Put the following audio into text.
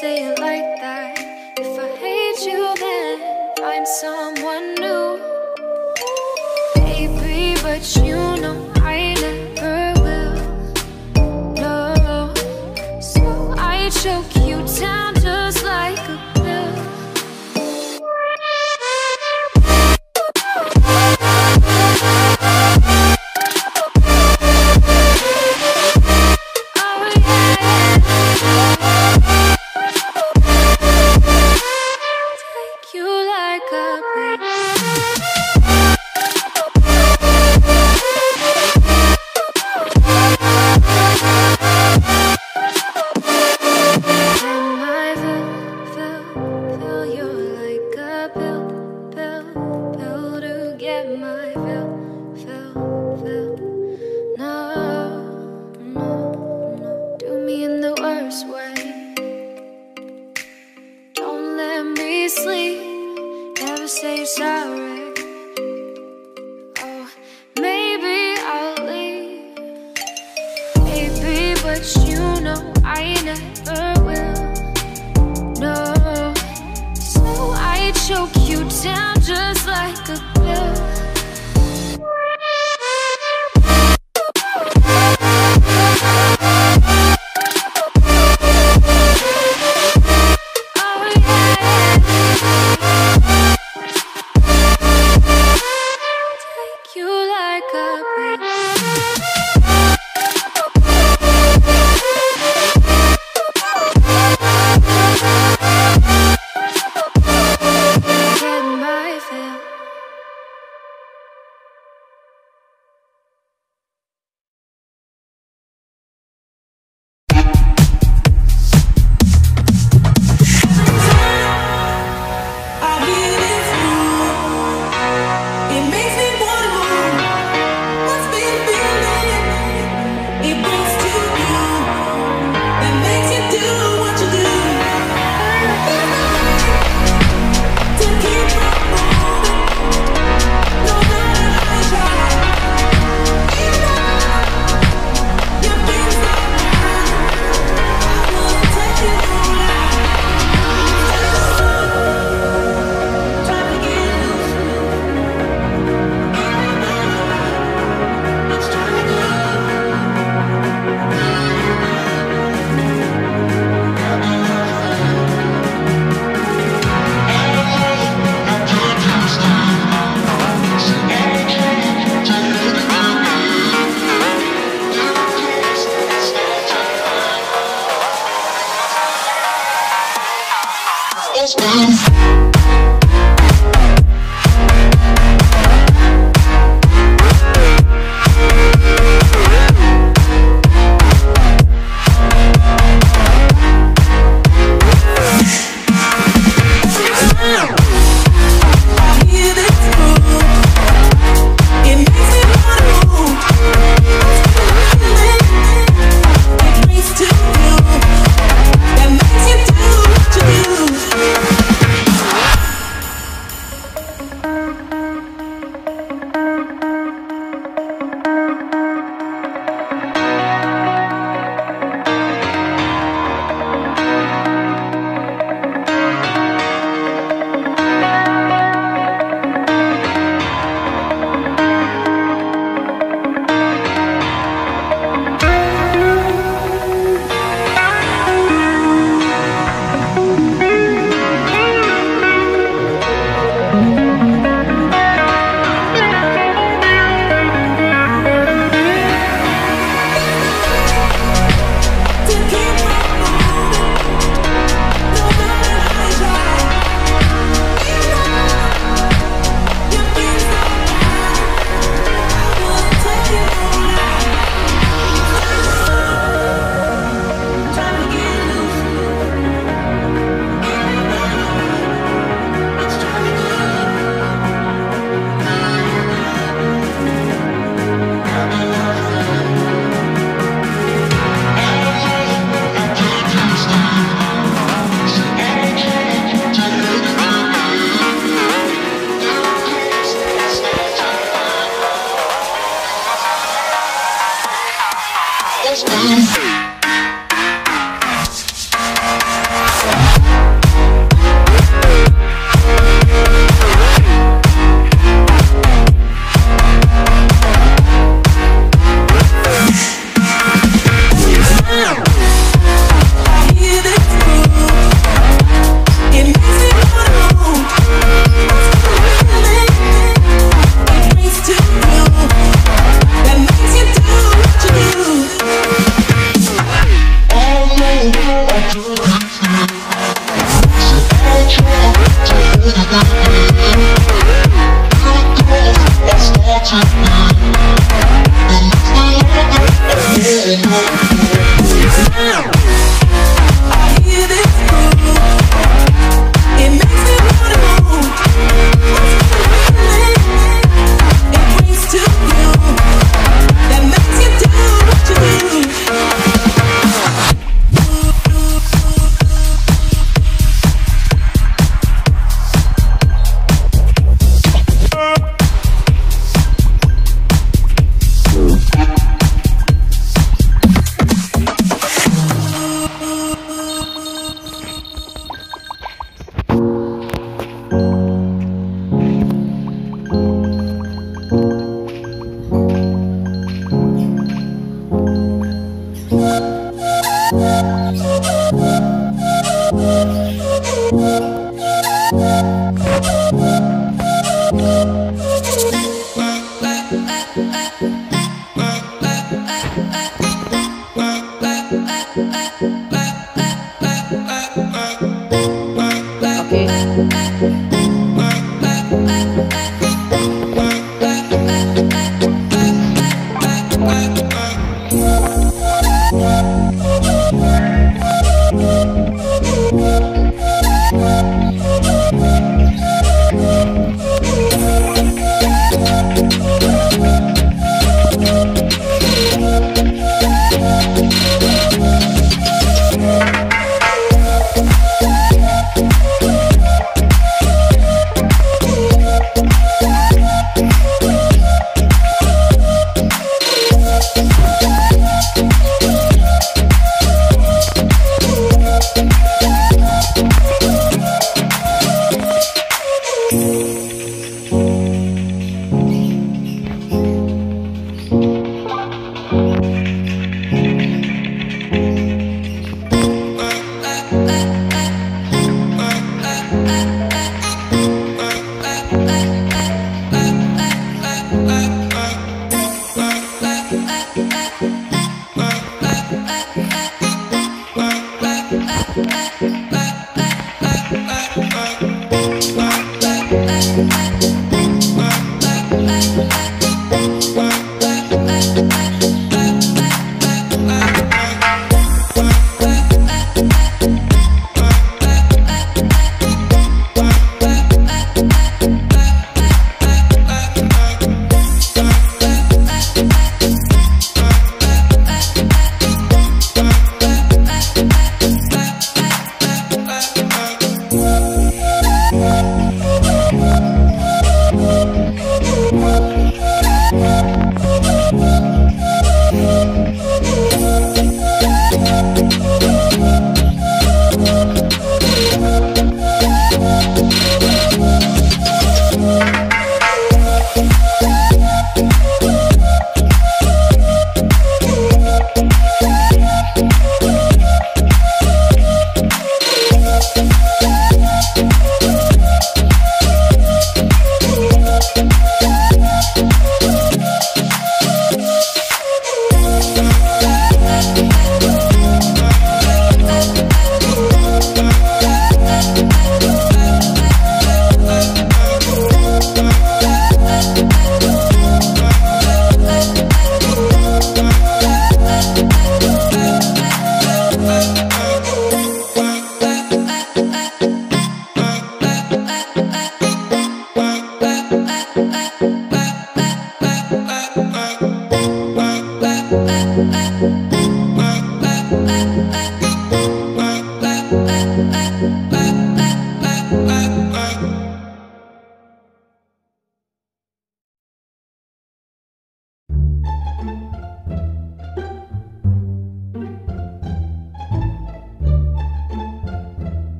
say it like that. If I hate you, then find someone new. Baby, but you know I never will. No, so I choke you down just like a pill.